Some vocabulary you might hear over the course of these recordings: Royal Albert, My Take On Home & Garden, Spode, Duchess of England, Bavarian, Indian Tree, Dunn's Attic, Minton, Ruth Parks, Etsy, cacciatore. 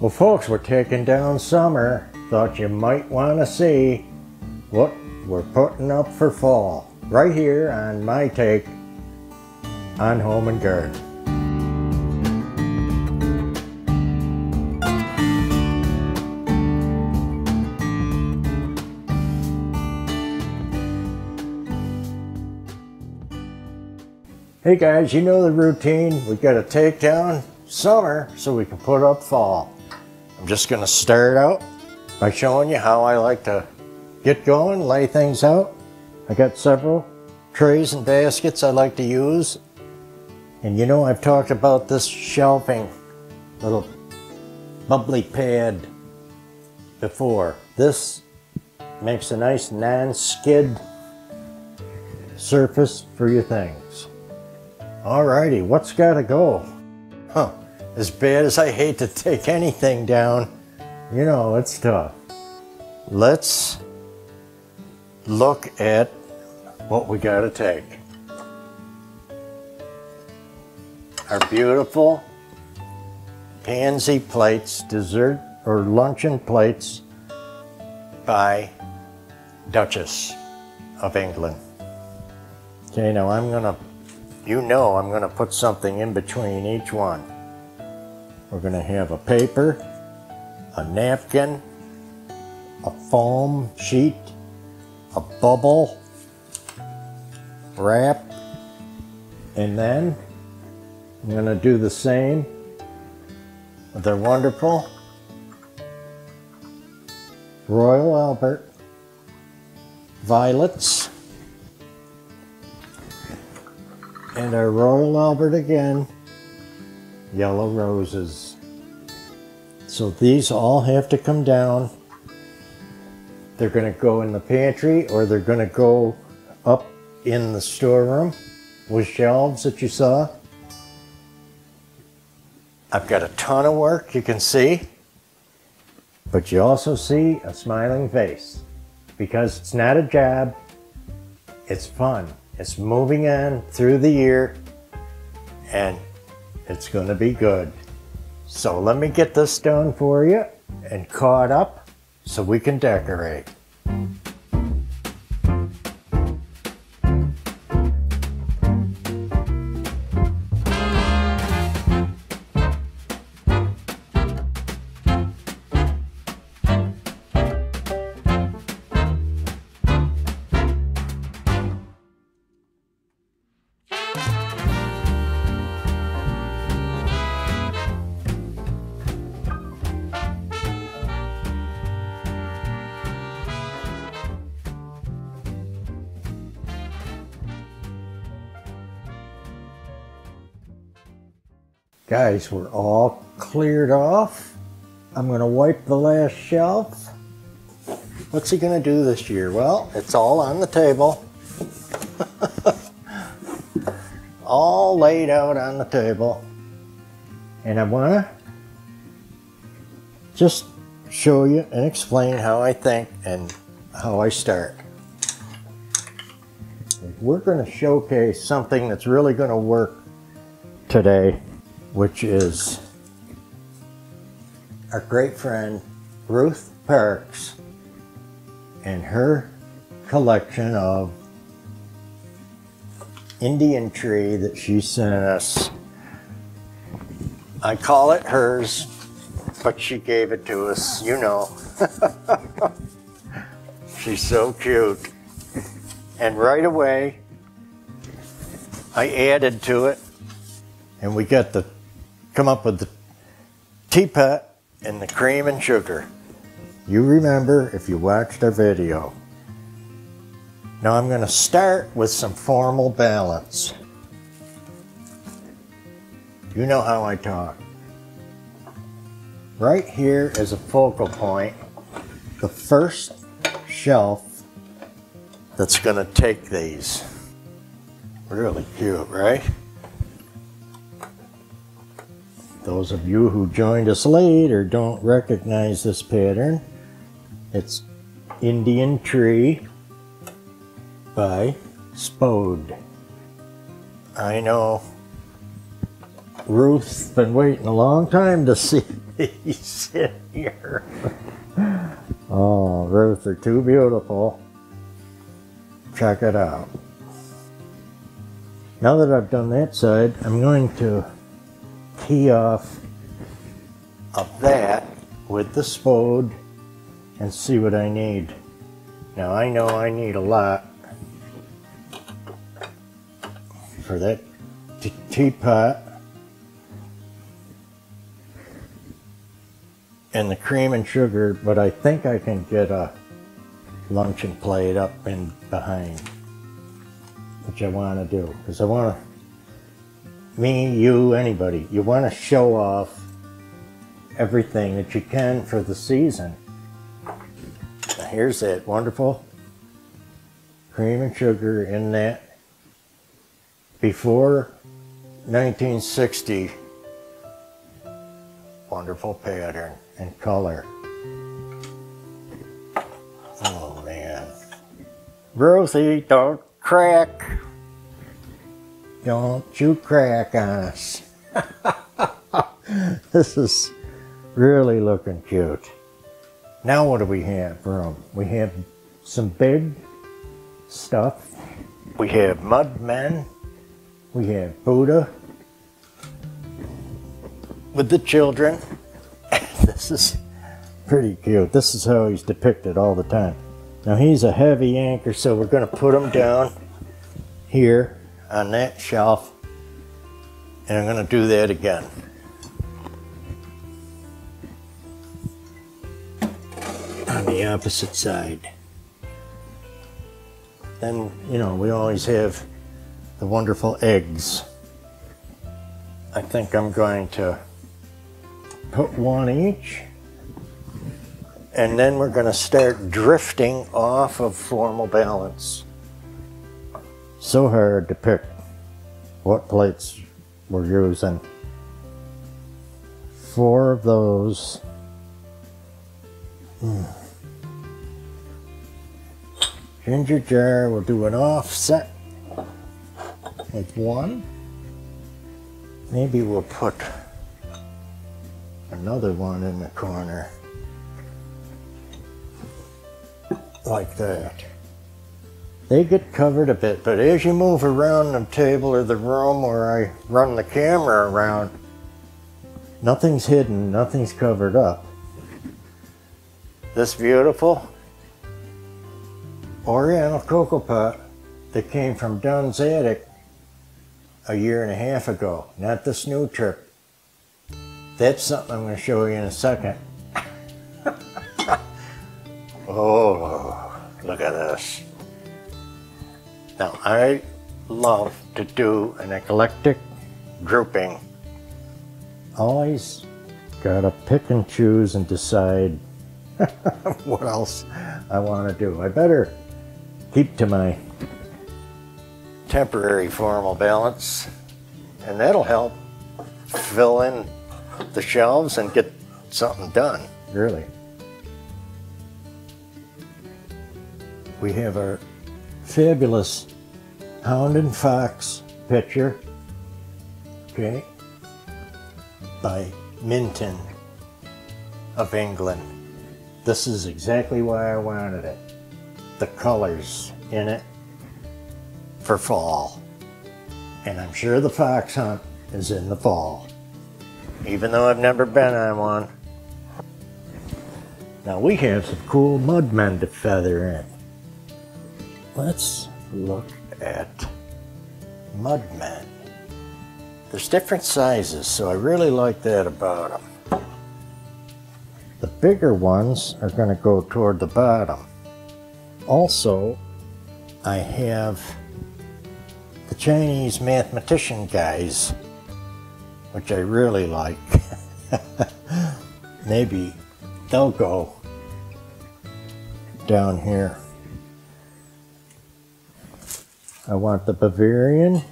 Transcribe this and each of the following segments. Well folks, we're taking down summer. Thought you might want to see what we're putting up for fall, right here on My Take on Home and Garden. Hey guys, you know the routine. We got to take down summer so we can put up fall. I'm just going to start out by showing you how I like to get going, lay things out. I got several trays and baskets I like to use. And you know, I've talked about this shelving, little bubbly pad before. This makes a nice non-skid surface for your things. Alrighty, what's got to go? Huh, as bad as I hate to take anything down, you know, it's tough. Let's look at what we got to take. Our beautiful pansy plates, dessert or luncheon plates by Duchess of England. Okay, now I'm gonna put something in between each one. We're gonna have a paper, a napkin, a foam sheet, a bubble wrap, and then I'm gonna do the same. They're wonderful. Royal Albert violets. And our Royal Albert again, yellow roses. So these all have to come down. They're gonna go in the pantry or they're gonna go up in the storeroom with shelves that you saw. I've got a ton of work, you can see, but you also see a smiling face because it's not a job, it's fun. It's moving on through the year and it's gonna be good. So let me get this done for you and caught up so we can decorate. Guys, we're all cleared off. I'm gonna wipe the last shelf. What's he gonna do this year? Well, it's all on the table. All laid out on the table. And I wanna just show you and explain how I think and how I start. We're gonna showcase something that's really gonna work today, which is our great friend Ruth Parks and her collection of Indian Tree that she sent us. I call it hers, but she gave it to us, you know. She's so cute. And right away, I added to it, and we got the come up with the teapot and the cream and sugar. You remember if you watched our video. Now I'm going to start with some formal balance. You know how I talk. Right here is a focal point. The first shelf that's going to take these. Really cute, right? Those of you who joined us late or don't recognize this pattern, it's Indian Tree by Spode. I know Ruth's been waiting a long time to see you sit here. Oh, Ruth, they're too beautiful. Check it out. Now that I've done that side, I'm going to tee off of that with the Spode and see what I need. Now I know I need a lot for that teapot and the cream and sugar, but I think I can get a luncheon plate up and behind, which I want to do, because I want to, me, you, anybody, you want to show off everything that you can for the season. Here's that wonderful cream and sugar in that. Before 1960, wonderful pattern and color. Oh man. Ruthie, don't crack. Don't you crack on us. This is really looking cute. Now what do we have room? We have some big stuff. We have mud men. We have Buddha with the children. This is pretty cute. This is how he's depicted all the time. Now he's a heavy anchor, so we're going to put him down here on that shelf. And I'm going to do that again. On the opposite side. Then, you know, we always have the wonderful eggs. I think I'm going to put one each, and then we're going to start drifting off of formal balance. So hard to pick what plates we're using. 4 of those. Ginger jar, we'll do an offset with 1. Maybe we'll put another one in the corner, like that. They get covered a bit, but as you move around the table or the room where I run the camera around, nothing's hidden, nothing's covered up. This beautiful Oriental cocoa pot that came from Dunn's Attic a year and a half ago, not this new trip. That's something I'm going to show you in a second. Oh, look at this. Now, I love to do an eclectic grouping. Always gotta pick and choose and decide what else I want to do. I better keep to my temporary formal balance, and that'll help fill in the shelves and get something done, really. We have our fabulous hound and fox picture, okay, by Minton of England. This is exactly why I wanted it. The colors in it for fall. And I'm sure the fox hunt is in the fall, even though I've never been on one. Now we have some cool mudmen to feather in. Let's look at mudmen. There's different sizes, so I really like that about them. The bigger ones are going to go toward the bottom. Also, I have the Chinese mathematician guys, which I really like. Maybe they'll go down here. I want the Bavarian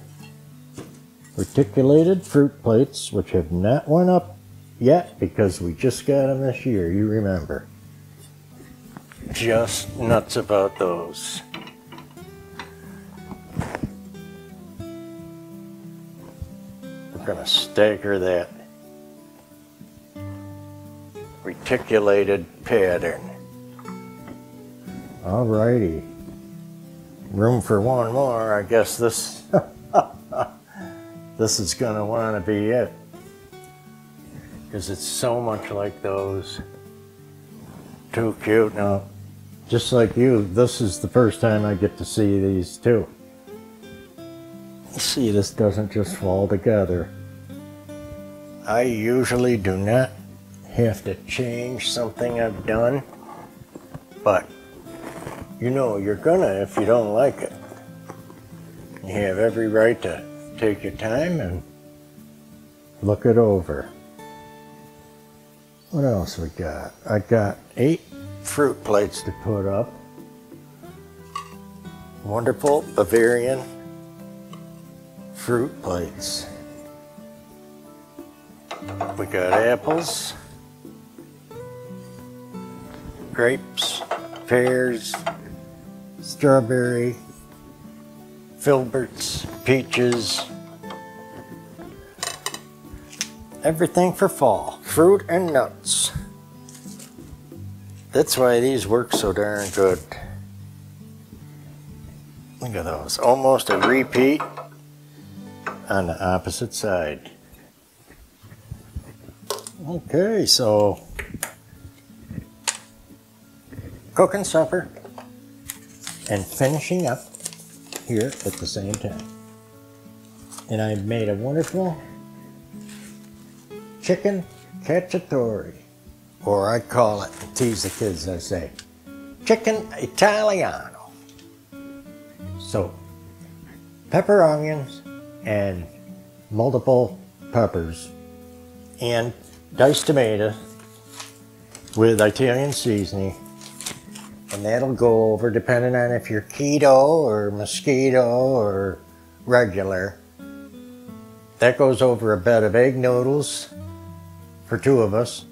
reticulated fruit plates, which have not went up yet because we just got them this year, you remember. Just nuts about those. We're gonna stagger that. reticulated pattern. Alrighty. Room for one more. I guess this this is gonna want to be it, because it's so much like those. Too cute. Now, just like you, this is the first time I get to see these too. See, this doesn't just fall together. I usually do not have to change something I've done, but you know you're gonna if you don't like it. You have every right to take your time and look it over. What else we got? I got 8 fruit plates to put up. Wonderful Bavarian fruit plates. We got apples, grapes, pears, strawberry, filberts, peaches. Everything for fall. Fruit and nuts. That's why these work so darn good. Look at those. Almost a repeat on the opposite side. Okay, so cooking supper and finishing up here at the same time. And I made a wonderful chicken cacciatore, or I call it, tease the kids, I say, chicken Italiano. So, pepper, onions, and multiple peppers, and diced tomato with Italian seasoning, and that'll go over depending on if you're keto or mosquito or regular. That goes over a bed of egg noodles for 2 of us,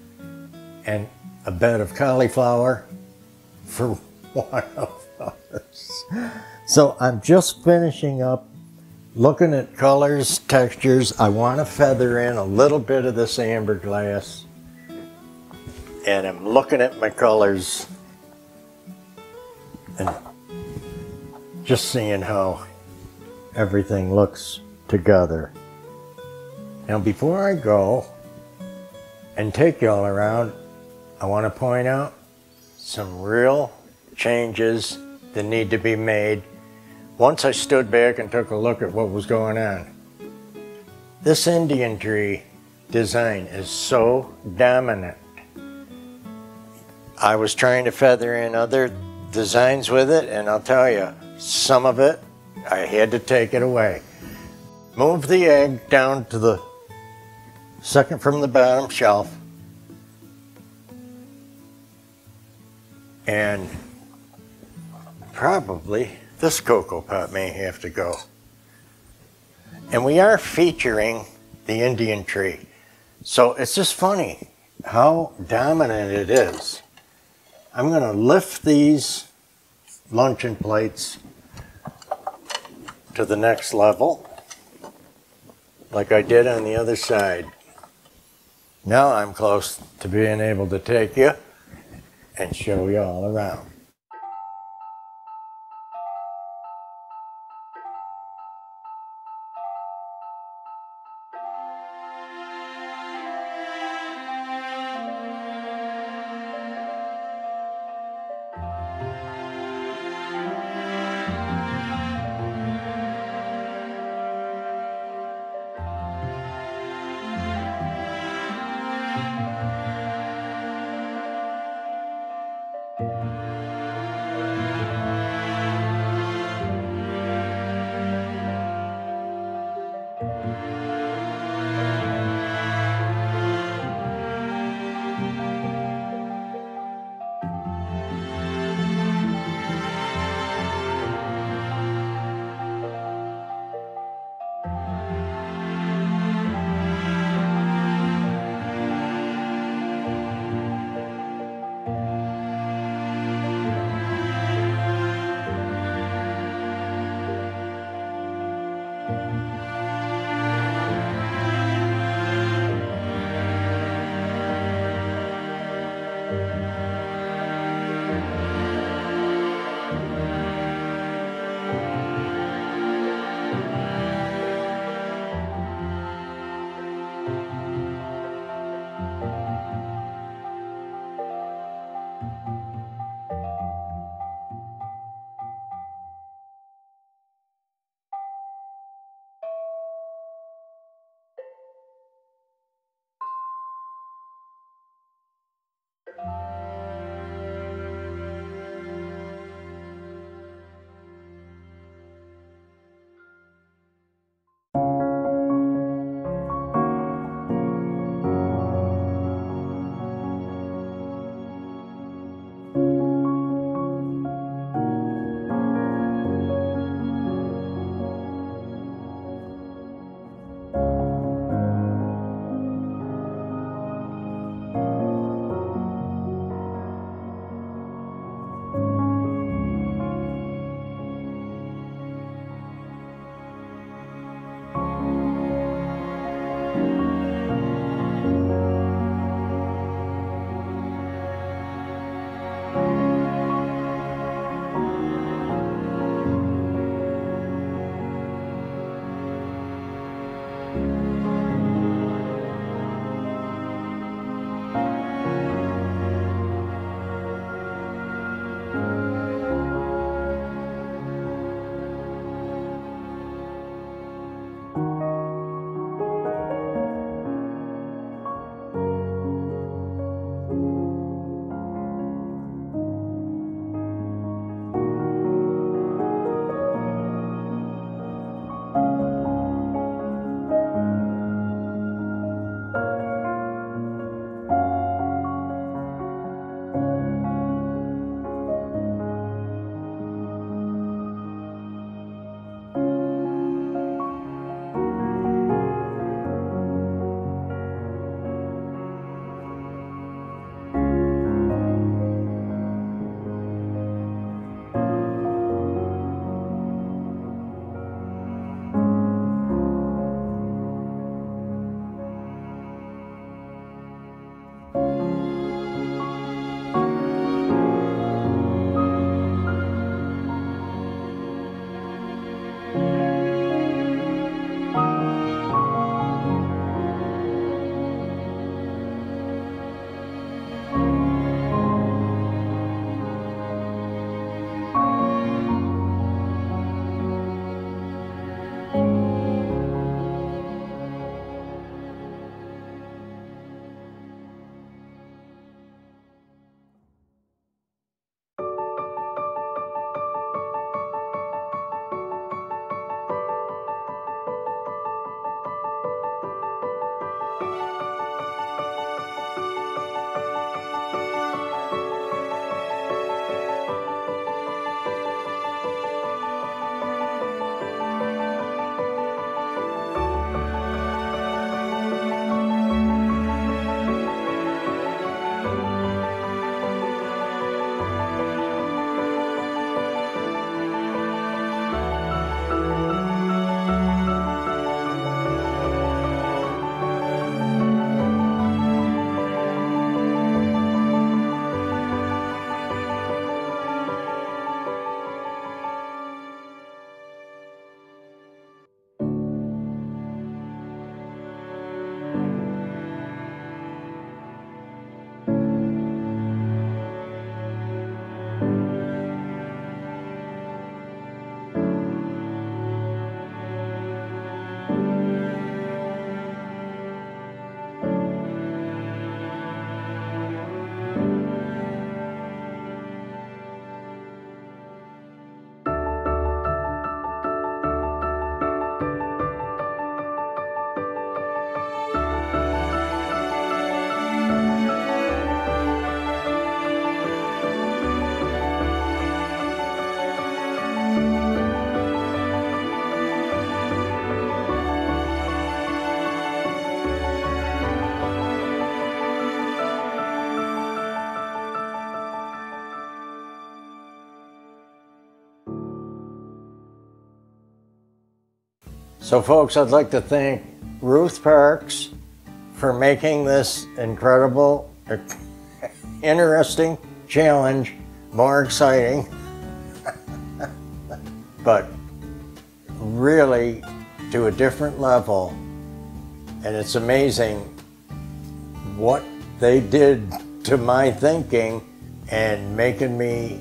and a bed of cauliflower for 1 of us. So I'm just finishing up, looking at colors, textures. I want to feather in a little bit of this amber glass, and I'm looking at my colors and just seeing how everything looks together. Now, before I go and take y'all around, I want to point out some real changes that need to be made once I stood back and took a look at what was going on. This Indian Tree design is so dominant. I was trying to feather in other designs with it, and I'll tell you, some of it, I had to take it away. Move the egg down to the second from the bottom shelf, and probably this cocoa pot may have to go. And we are featuring the Indian Tree, so it's just funny how dominant it is. I'm gonna lift these luncheon plates to the next level like I did on the other side. Now I'm close to being able to take you and show you all around. So folks, I'd like to thank Ruth Parks for making this incredible interesting challenge, more exciting, but really to a different level. And it's amazing what they did to my thinking and making me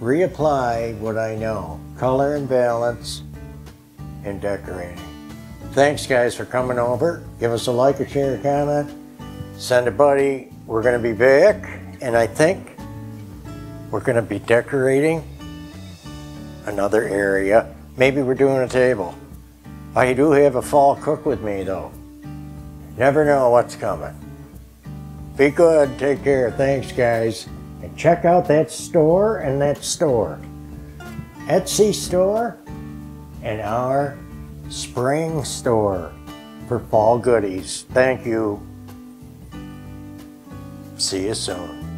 reapply what I know, color and balance and decorating. Thanks guys for coming over. Give us a like, a share, a comment. Send a buddy. We're gonna be back, and I think we're gonna be decorating another area. Maybe we're doing a table. I do have a fall cook with me though. Never know what's coming. Be good, take care, thanks guys. And check out that store and that store. Etsy store and our spring store for fall goodies. Thank you. See you soon.